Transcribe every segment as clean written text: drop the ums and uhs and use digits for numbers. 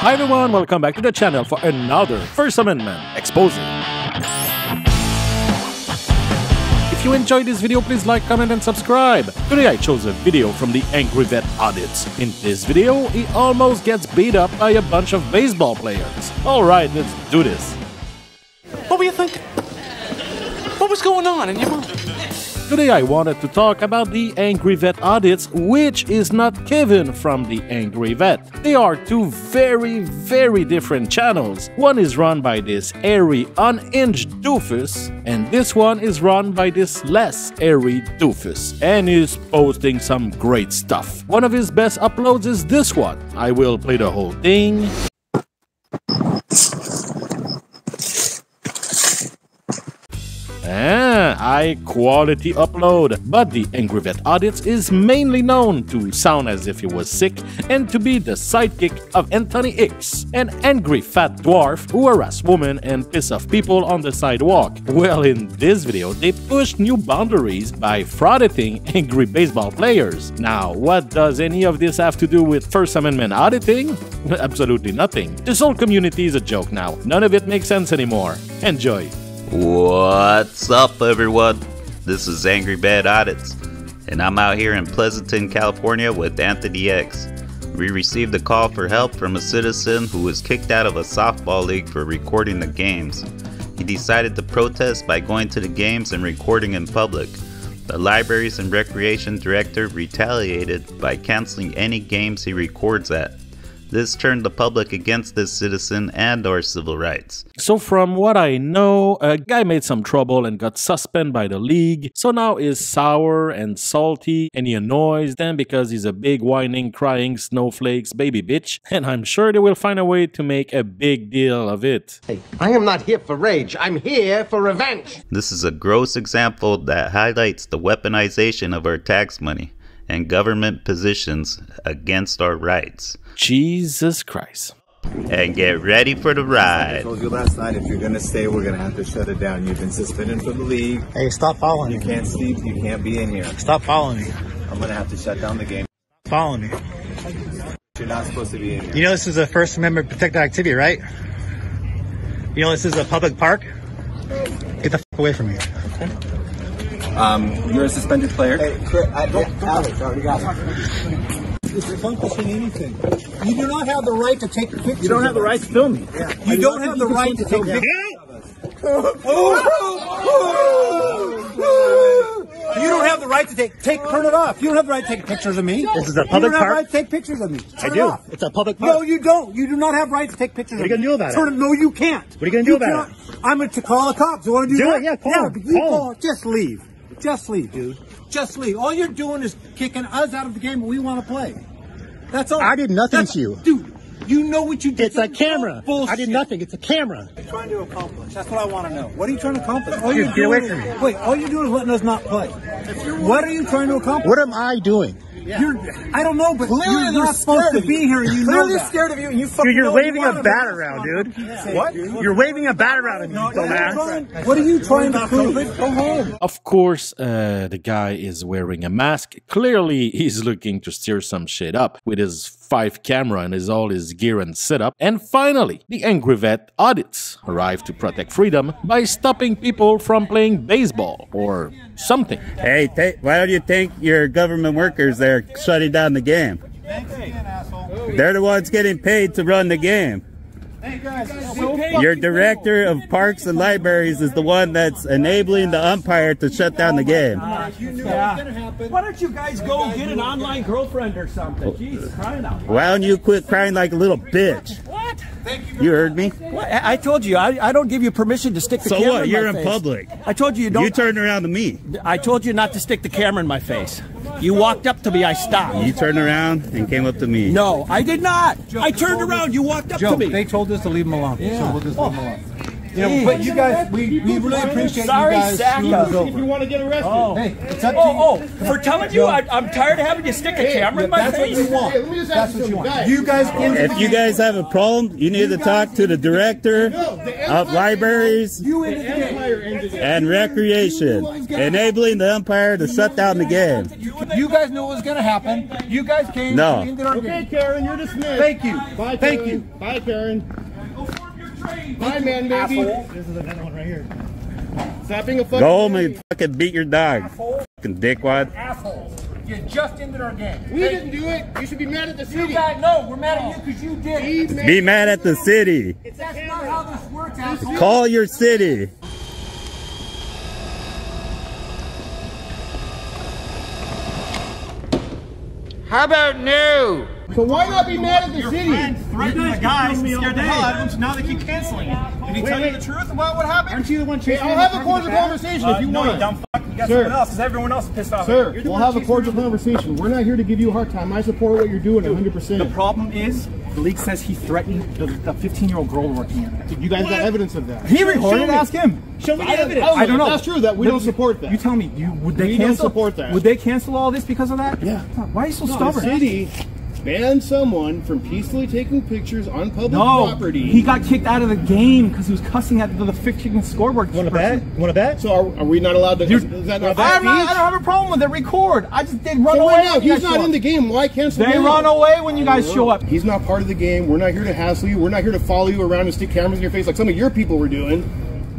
Hi everyone, welcome back to the channel for another First Amendment Exposure. If you enjoyed this video, please like, comment and subscribe. Today I chose a video from the Angry Vet Audits. In this video, he almost gets beat up by a bunch of baseball players. Alright, let's do this. What were you thinking? What was going on in your mind? Today I wanted to talk about the Angry Vet Audits, which is not Kevin from the Angry Vet. They are two very different channels. One is run by this airy, unhinged doofus, and this one is run by this less airy doofus, and is posting some great stuff. One of his best uploads is this one. I will play the whole thing. High-quality upload, but the Angry Vet Audits is mainly known to sound as if he was sick and to be the sidekick of Anthony X, an angry fat dwarf who harass women and piss off people on the sidewalk. Well, in this video, they push new boundaries by frauditing angry baseball players. Now, what does any of this have to do with First Amendment auditing? Absolutely nothing. This whole community is a joke now. None of it makes sense anymore. Enjoy. What's up, everyone? This is Angry Vet Audits, and I'm out here in Pleasanton, California with Anthony X. We received a call for help from a citizen who was kicked out of a softball league for recording the games. He decided to protest by going to the games and recording in public. The Libraries and Recreation Director retaliated by canceling any games he records at. This turned the public against this citizen and our civil rights. So from what I know, a guy made some trouble and got suspended by the league. So now is sour and salty, and he annoys them because he's a big whining, crying snowflakes baby bitch. And I'm sure they will find a way to make a big deal of it. Hey, I am not here for rage. I'm here for revenge. This is a gross example that highlights the weaponization of our tax money and government positions against our rights. Jesus Christ. And get ready for the ride. I told you last night, if you're going to stay, we're going to have to shut it down. You've been suspended from the league. Hey, stop following me. You can't sleep. You can't be in here. Stop following me. I'm going to have to shut down the game. Follow me. You're not supposed to be in here. You know this is a First Amendment protected activity, right? You know this is a public park? Get the f*** away from me. Okay. You're a suspended player. Hey, Alex, already got it. It's relinquishing anything. You do not have the right to take pictures. You don't have the right to film me. Yeah. You don't have the right to take pictures. You don't have the right to take. Turn it off. You don't have the right to take pictures of me. This is a public park. You don't have the right to take pictures of me. I do. It's a public park. No, you don't. You do not have the right to take pictures of me. What are you gonna do about it? No, you can't. What are you gonna do about it? I'm gonna call the cops. You wanna do that? Yeah, call them. You call. Just leave. Just leave, dude. Just leave. All you're doing is kicking us out of the game we want to play. That's all. I did nothing to you. Dude, you know what you did. It's a camera. Bullshit. I did nothing. It's a camera. What are you trying to accomplish? That's what I want to know. What are you trying to accomplish? All you're doing is, wait, all you're doing is letting us not play. What are you trying to accomplish? What am I doing? Yeah. I don't know, but clearly you're not supposed to be here. You know that. Scared of you, and you fucking. Dude, you're waving a bat around, dude. Yeah. What? You're waving a bat around, and you dumbass. What are you trying to prove? Go home. Of course, the guy is wearing a mask. Clearly, he's looking to stir some shit up with his 5 camera and all his gear and setup. And finally, the Angry Vet Audits arrive to protect freedom by stopping people from playing baseball or something. Hey, why don't you thank your government workers there? Shutting down the game. They're the ones getting paid to run the game. Your director of parks and libraries is the one that's enabling the umpire to shut down the game. Why don't you guys go get an online girlfriend or something? Jeez, crying out. Why don't you quit crying like a little bitch? What? You heard me? What? I told you, I don't give you permission to stick the camera in my face. So what? You're in public. I told you you don't. You turned around to me. I told you not to stick the camera in my face. You walked up to me, I stopped. You turned around and came up to me. No, I did not. I turned around, you walked up to me. They told us to leave him alone, so we'll just leave him alone. You know, but you guys, we really appreciate you guys. Sorry, if you want to get arrested. Oh. Hey, it's up to you. For telling you, I'm tired of having you stick a camera in my face. That's what you want. That's what you want. You guys. If you guys have a problem, you need to talk to the director of libraries and recreation, enabling the umpire to shut down the game. You guys knew what was going to happen. You guys came and ended our game. Okay, Karen, you're dismissed. Thank you. Bye, Karen. Thank you. Bye, Karen. Go forth your train. Bye, man, baby. This is another one right here. Stop being a fucking go home and fucking beat your dog. Asshole. Fucking dickwad. Asshole. You just ended our game. We didn't do it. You should be mad at the city. We're mad at you because you did it. Be mad at the city. That's not how this works, asshole. Call your city. How about new? So why not be mad at the city? Your friend threatened the guy, scared the hell out of him, so now they keep canceling him. Did he tell you the truth about what happened? Aren't you the one chasing? I'll have a cordial conversation if you want. No, you dumb fuck. You got someone else, because everyone else is pissed off. Sir, we'll have a cordial conversation. We're not here to give you a hard time. I support what you're doing 100%. The problem is, the league says he threatened the 15-year-old girl working in there. You guys got evidence of that? He recorded. Ask him. Show me the evidence. I don't know. That's true. That we don't support that. You tell me. Would they cancel? We don't support that. Would they cancel all this because of that? Yeah. Why are you so stubborn? The city banned someone from peacefully taking pictures on public property. He got kicked out of the game because he was cussing at the 15 scoreboard. Want to bet? Want to bet? So are we not allowed to? Is that not bad? I don't have a problem with it. Record. I just did run away. Now he's not in the game. Why cancel? They run away when you guys show up. He's not part of the game. We're not here to hassle you. We're not here to follow you around and stick cameras in your face like some of your people were doing.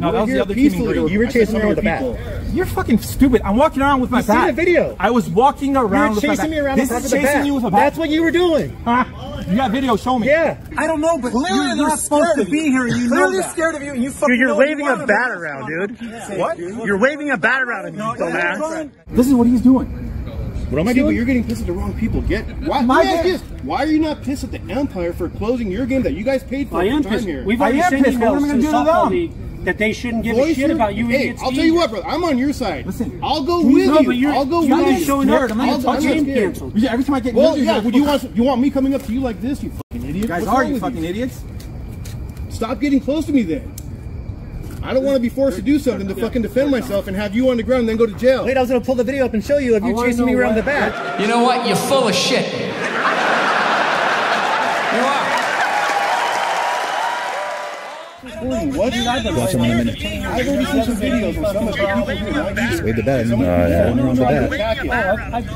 No, that was the other team. You were chasing me with a bat. You're fucking stupid. I'm walking around with my bat. You see the video. I was walking around with my bat. You were chasing me around with a bat. This is chasing you with a bat. That's what you were doing. Huh? You got video. Show me. Yeah. I don't know, but clearly you're not supposed to be here. You know that. Scared of you. And you fucking dude, you're waving a bat around, dude. What? You're waving a bat around at me, dumbass. This is what he's doing. What am I doing? You're getting pissed at the wrong people. Get it. Why are you not pissed at the umpire for closing your game that you guys paid for? I am pissed. We've already sent this email to the softball league that they shouldn't give a shit about you. Hey, I'll tell you what, brother. I'm on your side. Listen, I'll go with you. I'll go with you. Showing up. I'm not talking to you. Yeah, every time I get you want me coming up to you like this, you fucking idiot? You guys are you fucking idiots? Stop getting close to me, then. I don't want to be forced to do something to fucking defend myself and have you on the ground and then go to jail. Wait, I was gonna pull the video up and show you if you're chasing me around the back. You know what? You're full of shit. You are. What did I do? Watch him in a minute. I've already seen some videos where some of the people waved the bat. Oh,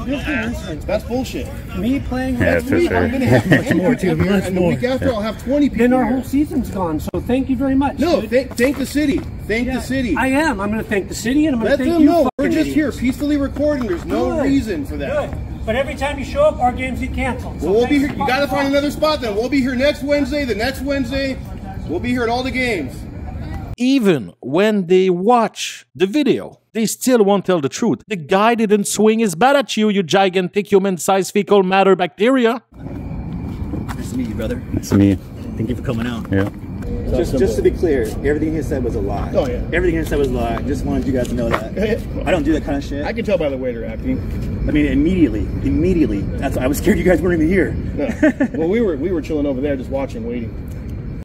yeah. That's bullshit. Me playing next week, I'm going to have more too. And the week after, I'll have 20 people. Then our whole season's gone, so thank you very much. No, thank the city. Thank the city. I am. I'm going to thank the city, and I'm going to thank you. Let them know. We're just here peacefully recording. There's no reason for that. But every time you show up, our games get canceled. We'll be here. You got to find another spot then. We'll be here next Wednesday, the next Wednesday. We'll be here at all the games. Even when they watch the video, they still won't tell the truth. The guy didn't swing his bat at you, you gigantic human-sized fecal matter bacteria. Nice to meet you, brother. Nice to meet you. Thank you for coming out. Yeah. Just to be clear, everything he said was a lie. Oh, yeah. Everything he said was a lie. I just wanted you guys to know that. I don't do that kind of shit. I can tell by the way they're acting. I mean, immediately. That's I was scared you guys weren't even here. No. Well, we were chilling over there just watching, waiting.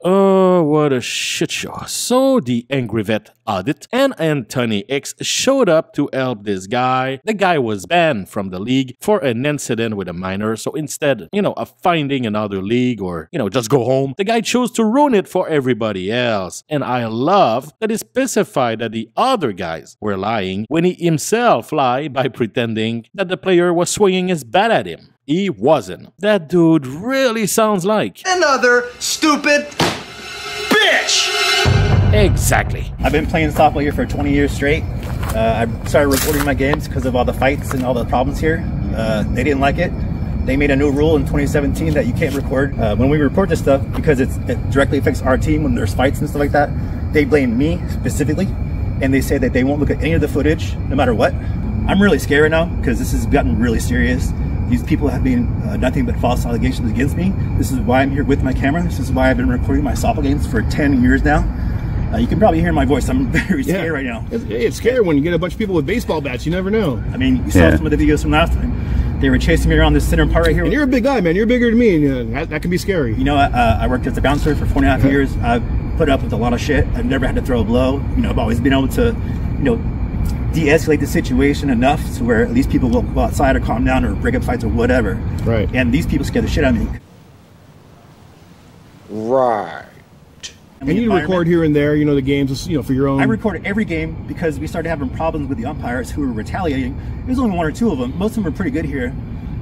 Oh, what a shit show. So the Angry Vet Audit and Anthony X showed up to help this guy. The guy was banned from the league for an incident with a minor. So instead, you know, of finding another league or, you know, just go home, the guy chose to ruin it for everybody else. And I love that it specified that the other guys were lying when he himself lied by pretending that the player was swinging his bat at him. He wasn't. That dude really sounds like another stupid bitch! Exactly. I've been playing softball here for 20 years straight. I started recording my games because of all the fights and all the problems here. They didn't like it. They made a new rule in 2017 that you can't record. When we report this stuff, because it directly affects our team when there's fights and stuff like that, they blame me specifically. And they say that they won't look at any of the footage, no matter what. I'm really scared right now because this has gotten really serious. These people have been nothing but false allegations against me. This is why I'm here with my camera. This is why I've been recording my softball games for 10 years now. You can probably hear my voice. I'm very scared right now. It's scary when you get a bunch of people with baseball bats. You never know. I mean, you saw some of the videos from last time. They were chasing me around this center part right here. And you're a big guy, man. You're bigger than me. And that can be scary. You know, I worked as a bouncer for 4.5 years. I've put up with a lot of shit. I've never had to throw a blow. You know, I've always been able to, you know, de-escalate the situation enough to where at least people will go outside or calm down or break up fights or whatever. Right. And these people scare the shit out of me. Right. And you record here and there, you know, the games, you know, for your own. I recorded every game because we started having problems with the umpires who were retaliating. There was only one or two of them. Most of them are pretty good here,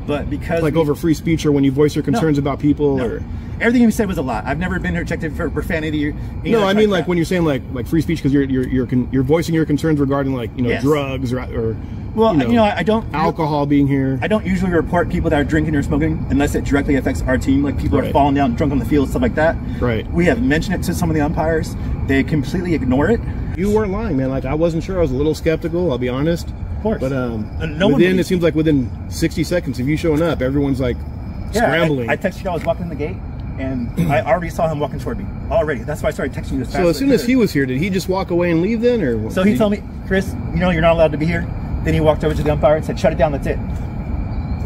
but because like over free speech or when you voice your concerns about people or everything you said was a lie. I've never been rejected for profanity. Or no, I mean like when you're saying like free speech because you're voicing your concerns regarding like drugs or well, you know I don't alcohol being here. I don't usually report people that are drinking or smoking unless it directly affects our team. Like people are falling down drunk on the field, stuff like that. Right. We have mentioned it to some of the umpires. They completely ignore it. You weren't lying, man. Like I wasn't sure. I was a little skeptical. I'll be honest. Of course. But it seems like within 60 seconds of you showing up, everyone's like scrambling. I texted you. I was walking in the gate. And I already saw him walking toward me already. That's why I started texting you as fast. So as soon as he was here, did he just walk away and leave then, or what? So he told me, Chris, you know, you're not allowed to be here. Then he walked over to the umpire and said, shut it down. That's it.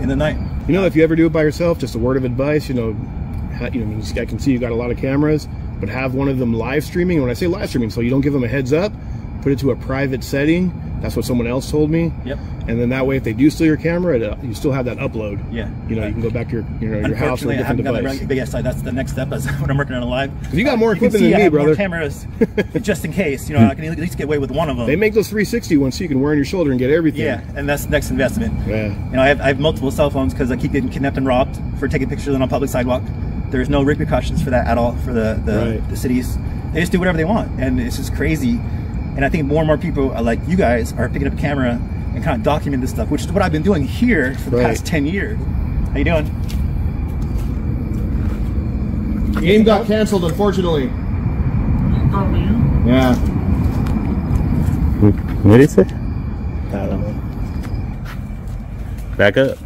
In the night. You know, if you ever do it by yourself, just a word of advice. I can see you got a lot of cameras, but have one of them live streaming. And when I say live streaming, so you don't give them a heads up. Put it to a private setting. That's what someone else told me. Yep. And then that way, if they do steal your camera, you still have that upload. Yeah. You know, you can go back to your house or a different device. But yes, that's the next step. Is when I'm working on a live. You got more equipment than me, brother. I have more cameras, just in case. You know, I can at least get away with one of them. They make those 360 ones, so you can wear on your shoulder and get everything. Yeah, and that's the next investment. Yeah. You know, I have multiple cell phones because I keep getting kidnapped and robbed for taking pictures on a public sidewalk. There's no repercussions for that at all for the cities. They just do whatever they want, and it's just crazy. And I think more and more people like you guys are picking up a camera and kind of document this stuff, which is what I've been doing here for the past 10 years. How you doing? The game got canceled, unfortunately. Yeah. What did it say? I don't know. Back up.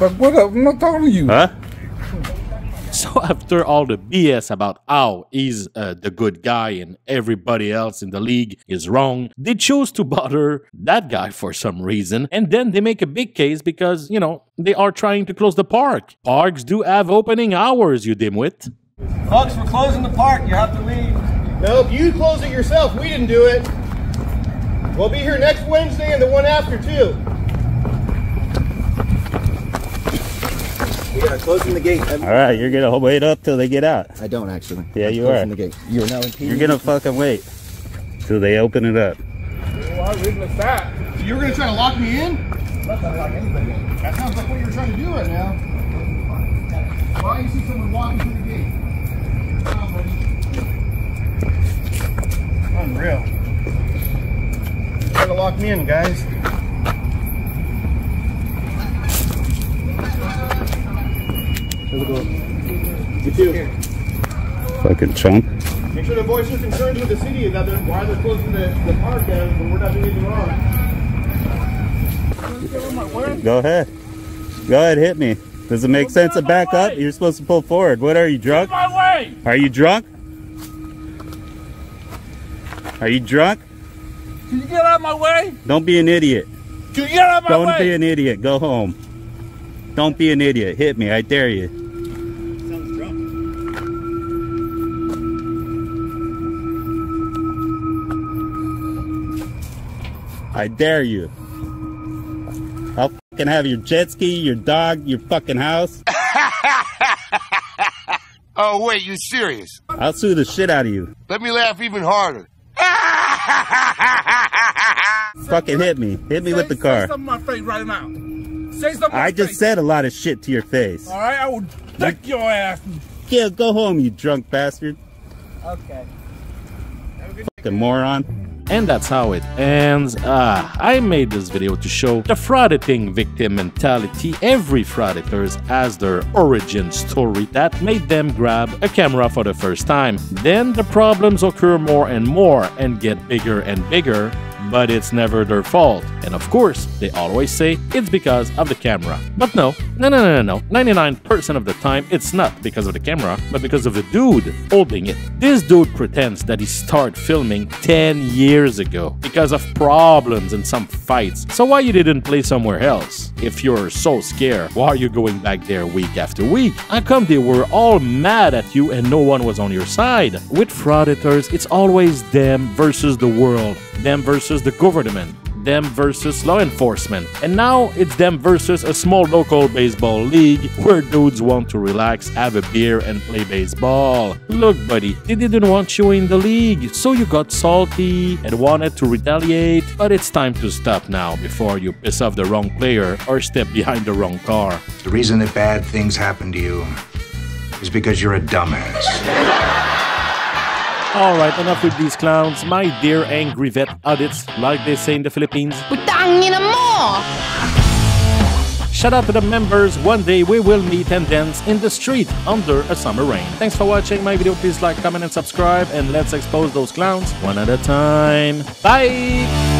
I'm not talking to you. Huh? So after all the BS about how he's the good guy and everybody else in the league is wrong, they chose to bother that guy for some reason. And then they make a big case because, you know, they are trying to close the park. Parks do have opening hours, you dimwit. Folks, we're closing the park. You have to leave. Nope, you closed it yourself. We didn't do it. We'll be here next Wednesday and the one after, too. We are closing the gate. All right, you're going to wait up till they get out. I don't, actually. Yeah, you are. The gate. You are now impeding. You're going to fucking wait till they open it up. Well, I wouldn't have that. So you were going to try to lock me in? I'm not trying to lock anybody in. That sounds like what you're trying to do right now. Why do you see someone walking through the gate? Unreal. You're trying to lock me in, guys. You too. Fucking chump. Make sure to voice your concerns with the city about why they're closing the park down when we're not doing anything wrong. Go ahead. Go ahead, hit me. Does it make sense to back up? You're supposed to pull forward. What are you, drunk? Get out of my way! Are you drunk? Are you drunk? Can you get out of my way? Don't be an idiot. Can you get out of my way? Don't be an idiot. Go home. Don't be an idiot. Hit me. I dare you. I dare you. I'll fucking have your jet ski, your dog, your fucking house. Oh, wait, you serious? I'll sue the shit out of you. Let me laugh even harder. Fucking hit me. Hit me with the car. Say something in my face right now. Say something in my face. I just said a lot of shit to your face. All right, I will dick your ass. Yeah, go home, you drunk bastard. Okay. Fucking moron. And that's how it ends. I made this video to show the frauditing victim mentality. Every frauditor has their origin story that made them grab a camera for the first time. Then the problems occur more and more and get bigger and bigger, but it's never their fault. And of course, they always say it's because of the camera. But no. 99% of the time, it's not because of the camera, but because of the dude holding it. This dude pretends that he started filming 10 years ago because of problems and some fights. So why you didn't play somewhere else? If you're so scared, why are you going back there week after week? How come they were all mad at you and no one was on your side? With frauditors, it's always them versus the world, them versus the government, them versus law enforcement. And now it's them versus a small local baseball league where dudes want to relax, have a beer and play baseball. Look buddy, they didn't want you in the league, so you got salty and wanted to retaliate, but it's time to stop now before you piss off the wrong player or step behind the wrong car. The reason that bad things happen to you is because you're a dumbass. Alright, enough with these clowns, my dear Angry Vet Audits, like they say in the Philippines. Shout out to the members, one day we will meet and dance in the street under a summer rain. Thanks for watching my video, please like, comment and subscribe, and let's expose those clowns one at a time. Bye!